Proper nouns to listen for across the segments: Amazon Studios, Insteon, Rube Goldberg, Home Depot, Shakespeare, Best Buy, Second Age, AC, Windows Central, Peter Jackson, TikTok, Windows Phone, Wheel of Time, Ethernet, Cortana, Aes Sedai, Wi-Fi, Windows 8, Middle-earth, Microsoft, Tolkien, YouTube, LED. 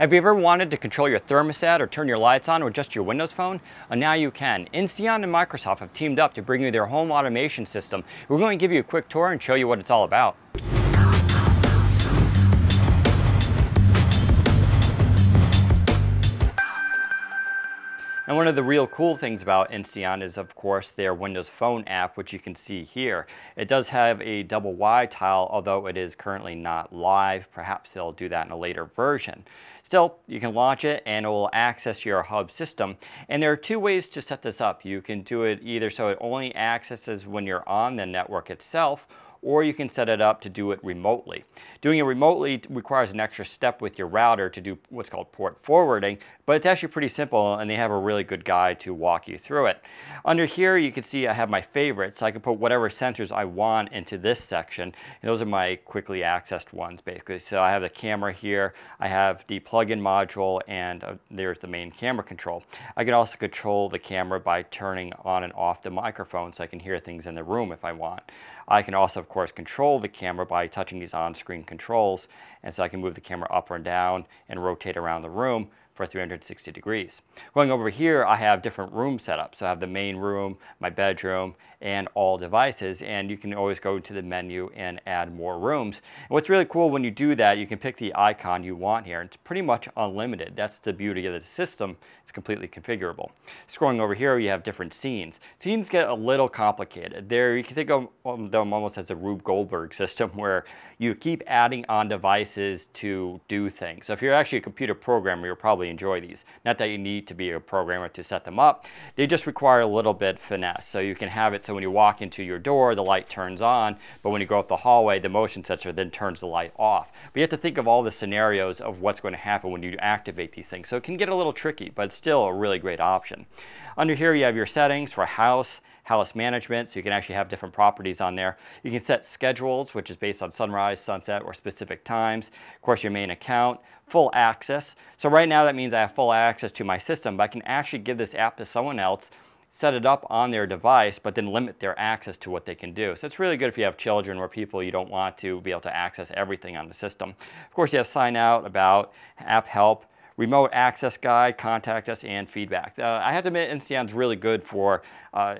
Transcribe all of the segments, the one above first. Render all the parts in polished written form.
Have you ever wanted to control your thermostat or turn your lights on with just your Windows Phone? Well, now you can. Insteon and Microsoft have teamed up to bring you their home automation system. We're going to give you a quick tour and show you what it's all about. And one of the real cool things about Insteon is, of course, their Windows Phone app, which you can see here. It does have a double Y tile, although it is currently not live. Perhaps they'll do that in a later version. Still, you can launch it and it will access your hub system. And there are two ways to set this up. You can do it either so it only accesses when you're on the network itself, or you can set it up to do it remotely. Doing it remotely requires an extra step with your router to do what's called port forwarding, but it's actually pretty simple and they have a really good guide to walk you through it. Under here you can see I have my favorites, so I can put whatever sensors I want into this section, and those are my quickly accessed ones basically. So I have the camera here, I have the plug-in module, and there's the main camera control. I can also control the camera by turning on and off the microphone so I can hear things in the room if I want. I can also, of course, control the camera by touching these on-screen controls, and so I can move the camera up or down and rotate around the room for 360 degrees. Going over here, I have different room setups. So I have the main room, my bedroom, and all devices, and you can always go to the menu and add more rooms. And what's really cool when you do that, you can pick the icon you want here. It's pretty much unlimited. That's the beauty of the system. It's completely configurable. Scrolling over here, you have different scenes. Scenes get a little complicated. There, you can think of them almost as a Rube Goldberg system where you keep adding on devices to do things. So if you're actually a computer programmer, you're probably enjoy these. Not that you need to be a programmer to set them up. They just require a little bit of finesse. So you can have it so when you walk into your door, the light turns on, but when you go up the hallway, the motion sensor then turns the light off. But you have to think of all the scenarios of what's going to happen when you activate these things. So it can get a little tricky, but it's still a really great option. Under here you have your settings for house management, so you can actually have different properties on there. You can set schedules, which is based on sunrise, sunset, or specific times. Of course, your main account, full access. So right now that means I have full access to my system, but I can actually give this app to someone else, set it up on their device, but then limit their access to what they can do. So it's really good if you have children or people you don't want to be able to access everything on the system. Of course, you have sign out, about, app help, remote access guide, contact us, and feedback. I have to admit, Insteon's really good for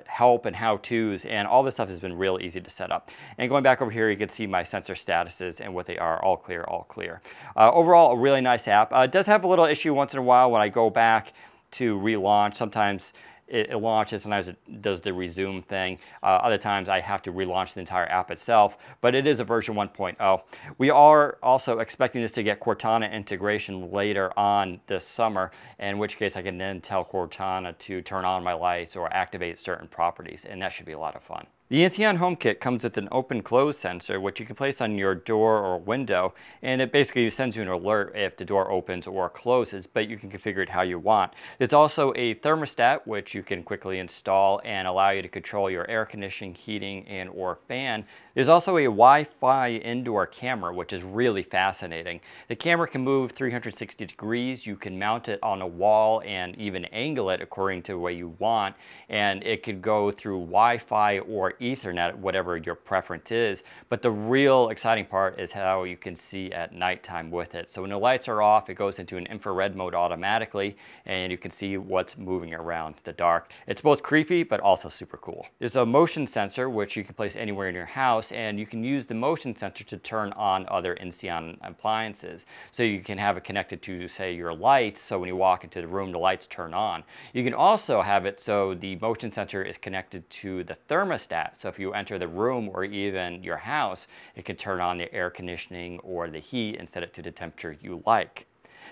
help and how-tos, and all this stuff has been real easy to set up. And going back over here, you can see my sensor statuses and what they are, all clear, all clear. Overall, a really nice app. It does have a little issue once in a while when I go back to relaunch. Sometimes it launches, sometimes it does the resume thing. Other times I have to relaunch the entire app itself, but it is a version 1.0. We are also expecting this to get Cortana integration later on this summer, in which case I can then tell Cortana to turn on my lights or activate certain properties, and that should be a lot of fun. The Insteon Home Kit comes with an open-close sensor, which you can place on your door or window, and it basically sends you an alert if the door opens or closes, but you can configure it how you want. There's also a thermostat, which you can quickly install and allow you to control your air conditioning, heating, and or fan. There's also a Wi-Fi indoor camera, which is really fascinating. The camera can move 360 degrees. You can mount it on a wall and even angle it according to the way you want, and it could go through Wi-Fi or Ethernet, whatever your preference is. But the real exciting part is how you can see at nighttime with it. So when the lights are off, it goes into an infrared mode automatically, and you can see what's moving around the dark. It's both creepy, but also super cool. There's a motion sensor, which you can place anywhere in your house, and you can use the motion sensor to turn on other Insteon appliances. So you can have it connected to, say, your lights, so when you walk into the room, the lights turn on. You can also have it so the motion sensor is connected to the thermostat. So if you enter the room or even your house, it can turn on the air conditioning or the heat and set it to the temperature you like.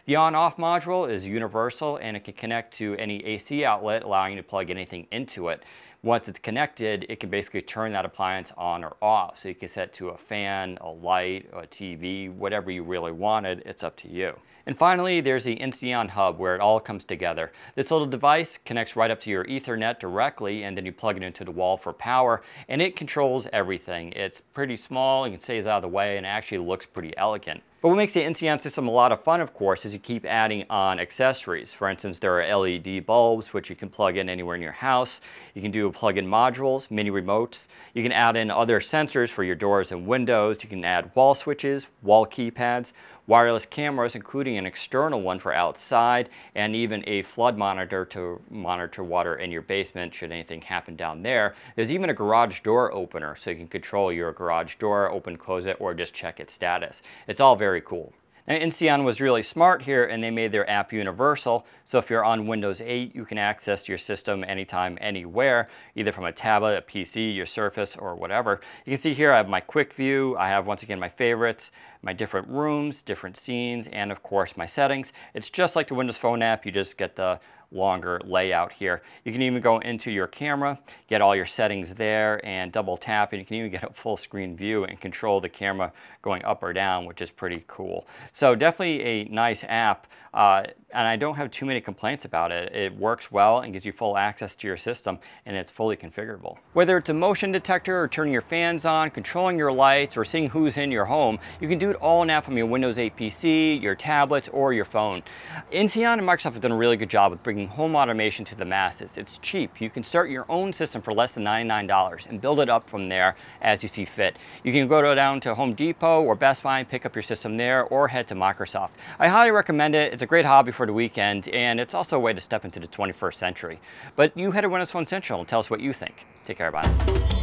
The on-off module is universal, and it can connect to any AC outlet, allowing you to plug anything into it. Once it's connected, it can basically turn that appliance on or off. So you can set to a fan, a light, a TV, whatever you really wanted, it's up to you. And finally, there's the Insteon Hub, where it all comes together. This little device connects right up to your Ethernet directly, and then you plug it into the wall for power, and it controls everything. It's pretty small, you can say it's out of the way, and it actually looks pretty elegant. But what makes the Insteon system a lot of fun, of course, is you keep adding on accessories. For instance, there are LED bulbs, which you can plug in anywhere in your house. You can do plug-in modules, mini remotes. You can add in other sensors for your doors and windows. You can add wall switches, wall keypads, wireless cameras, including an external one for outside, and even a flood monitor to monitor water in your basement should anything happen down there. There's even a garage door opener, so you can control your garage door, open, close it, or just check its status. It's all very cool. Now, Insteon was really smart here, and they made their app universal, so if you're on Windows 8, you can access your system anytime, anywhere, either from a tablet, a PC, your Surface, or whatever. You can see here I have my quick view, I have, once again, my favorites, my different rooms, different scenes, and of course my settings. It's just like the Windows Phone app, you just get the longer layout here. You can even go into your camera, get all your settings there, and double tap, and you can even get a full screen view and control the camera going up or down, which is pretty cool. So definitely a nice app, and I don't have too many complaints about it. It works well and gives you full access to your system, and it's fully configurable. Whether it's a motion detector, or turning your fans on, controlling your lights, or seeing who's in your home, you can do it all now from your Windows 8 PC, your tablets, or your phone. Insteon and Microsoft have done a really good job with bringing home automation to the masses. It's cheap. You can start your own system for less than $99 and build it up from there as you see fit. You can go down to Home Depot or Best Buy and pick up your system there, or head to Microsoft. I highly recommend it. It's a great hobby for the weekend, and it's also a way to step into the 21st century. But you head to Windows Phone Central and tell us what you think. Take care, bye.